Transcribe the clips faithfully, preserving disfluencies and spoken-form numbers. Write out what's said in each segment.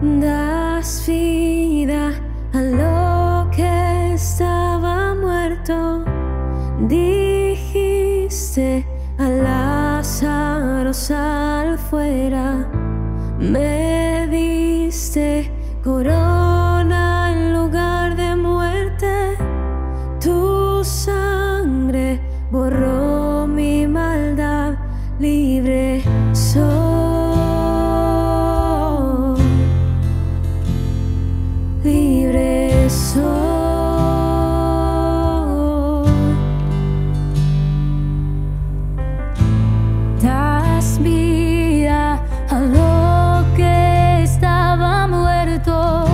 Das vida a lo que estaba muerto. Dijiste a Lázaro sal fuera. Me diste corona en lugar de muerte. Tu sangre borró mi maldad. Libre soy. Libre soy. Das vida a lo que estaba muerto.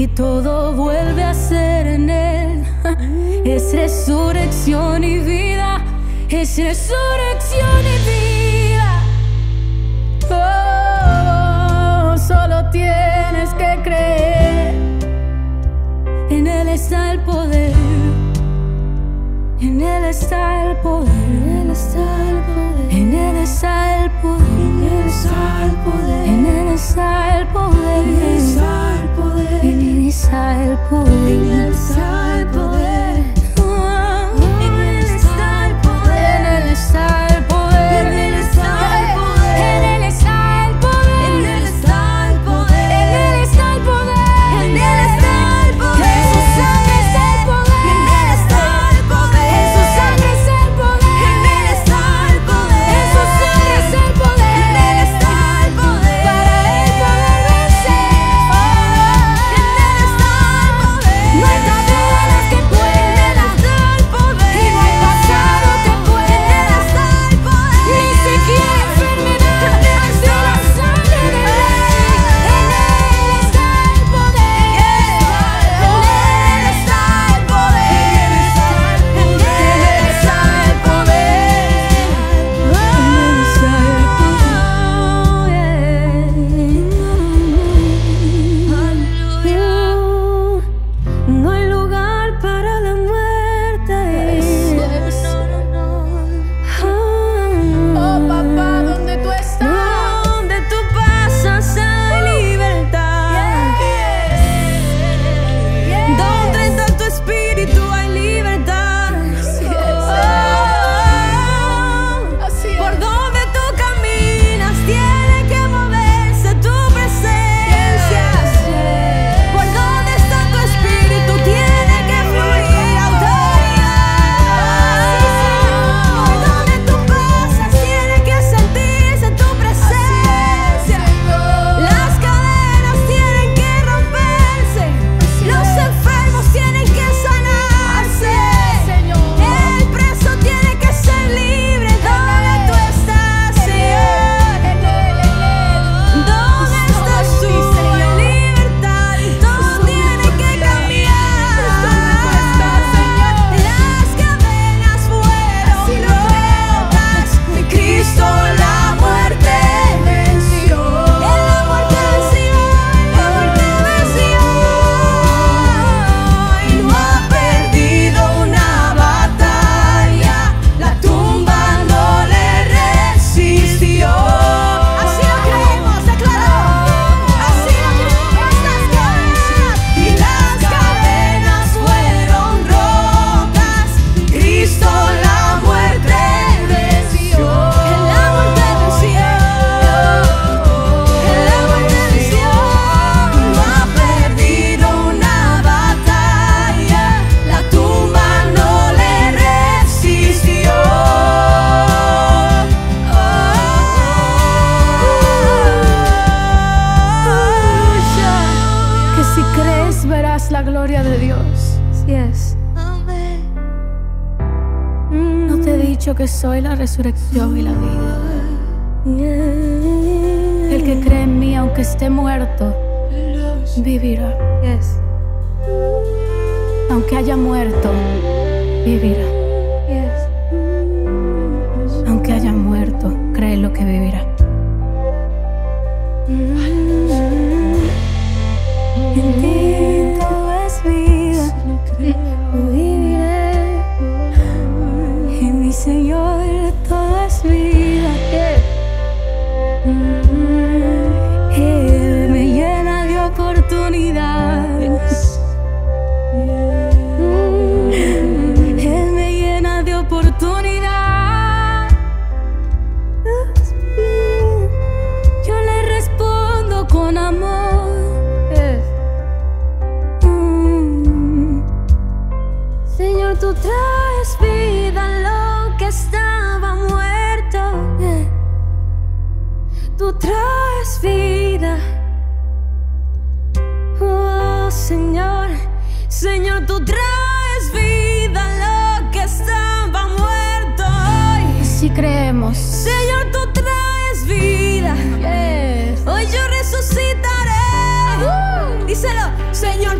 y todo vuelve a ser en Él. Es resurrección y vida, es resurrección y vida. Oh, solo tienes que creer. En Él está el poder, en Él está el poder, en Él está el poder, en Él está el poder, en Él está el poder, en Él está el poder, en Él está el poder, en Él está el poder, en Él está el poder, en Él está el poder, en Él está el poder, en Él está el poder, en Él está el poder, en Él está el poder, en Él está el poder, en Él está el poder, en su sangre está el poder, en Él está el poder, en su sangre está el poder, en Él está el poder, en su sangre está el poder, en Él está el poder, para Él poder vencer. En Él está el poder, no hay cadenas que pueden, en Él está el poder, y no hay pasado que puede, en Él está el poder, ni siquiera enfermedad, en Él está la sangre de Él, en Él está el poder, en Él está el poder, en Él está el poder, en Él está el poder, en Él está el poder. No hay lugar para la muerte. Oh papá, donde tú estás, donde tú pasas a libertad, donde está tu espíritu hay libertad. Oh, por donde tú caminas tiene que moverse tu presencia. Por donde está tu espíritu tiene que fluir autoridad. Por donde tú pasas tiene que sentirse tu presencia. Las cadenas tienen que romperse, los enfermos tienen que sanarse, el preso tiene que ser libre. ¿Dónde tú estás, Señor? ¿Dónde estás tú, en libertad? Todo tiene que cambiar. Las cadenas fueron rotas, mi Cristo la muerte venció. En la muerte venció, en la muerte venció. Y no ha perdido una batalla, la tumba no le resistió. Así lo creemos, declaramos. Así lo creemos, las cadenas. Y las cadenas fueron rotas, Cristo la muerte venció. En la muerte venció, en la muerte venció. No ha perdido una batalla, la tumba no le resistió. Que si crees verás la gloria de Dios. Así es. No te he dicho que soy la resurrección y la vida. El que cree en mí, aunque esté muerto, vivirá. Aunque haya muerto, vivirá. Aunque haya muerto, cree lo que vivirá. En ti todo es vida, viviré. En mi Señor todo es vida. Mm, Él me llena de oportunidades. Mm, Él me llena de oportunidades. Yo le respondo con amor. Mm. Señor, tú traes vida a lo que estaba muerto. Tú traes vida. Oh, Señor, Señor, tú traes vida a lo que estaba muerto hoy. Si creemos, Señor, tú traes vida. Hoy yo resucitaré. Díselo, Señor,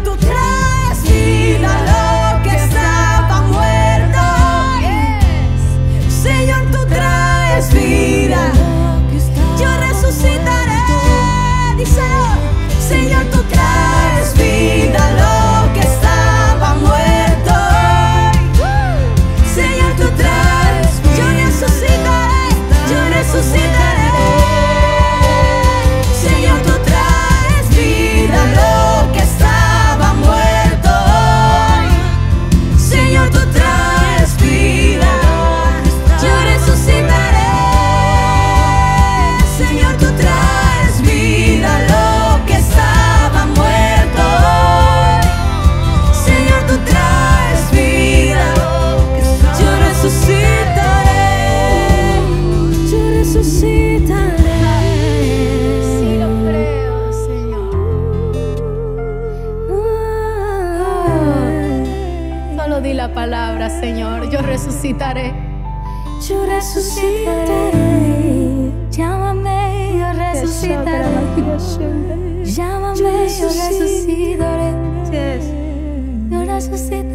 resucitaré. Yo resucitaré. Llámame, yo resucitaré. Llámame, yo resucitaré. Yo resucitaré.